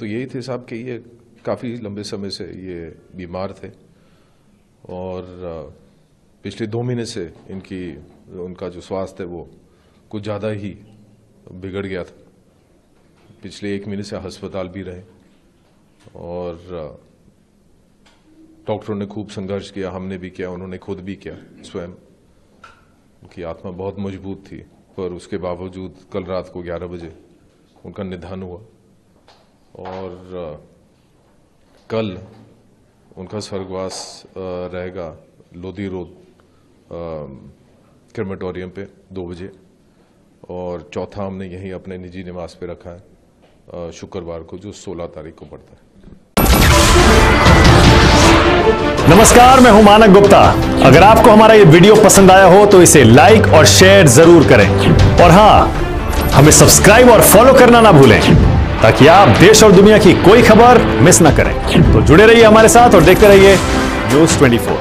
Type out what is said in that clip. तो यही थे साहब कि ये काफ़ी लंबे समय से ये बीमार थे और पिछले 2 महीने से उनका जो स्वास्थ्य है वो कुछ ज़्यादा ही बिगड़ गया था। पिछले 1 महीने से अस्पताल भी रहे और डॉक्टरों ने खूब संघर्ष किया, हमने भी किया, उन्होंने खुद भी किया स्वयं। उनकी आत्मा बहुत मजबूत थी, पर उसके बावजूद कल रात को 11 बजे उनका निधन हुआ और कल उनका स्वर्गवास रहेगा लोधी रोड क्रिमेटोरियम पे 2 बजे। और चौथा हमने यहीं अपने निजी निवास पे रखा है शुक्रवार को, जो 16 तारीख को पड़ता है। नमस्कार, मैं हूं मानक गुप्ता। अगर आपको हमारा ये वीडियो पसंद आया हो तो इसे लाइक और शेयर जरूर करें और हां, हमें सब्सक्राइब और फॉलो करना ना भूलें ताकि आप देश और दुनिया की कोई खबर मिस ना करें। तो जुड़े रहिए हमारे साथ और देखते रहिए न्यूज़ 24।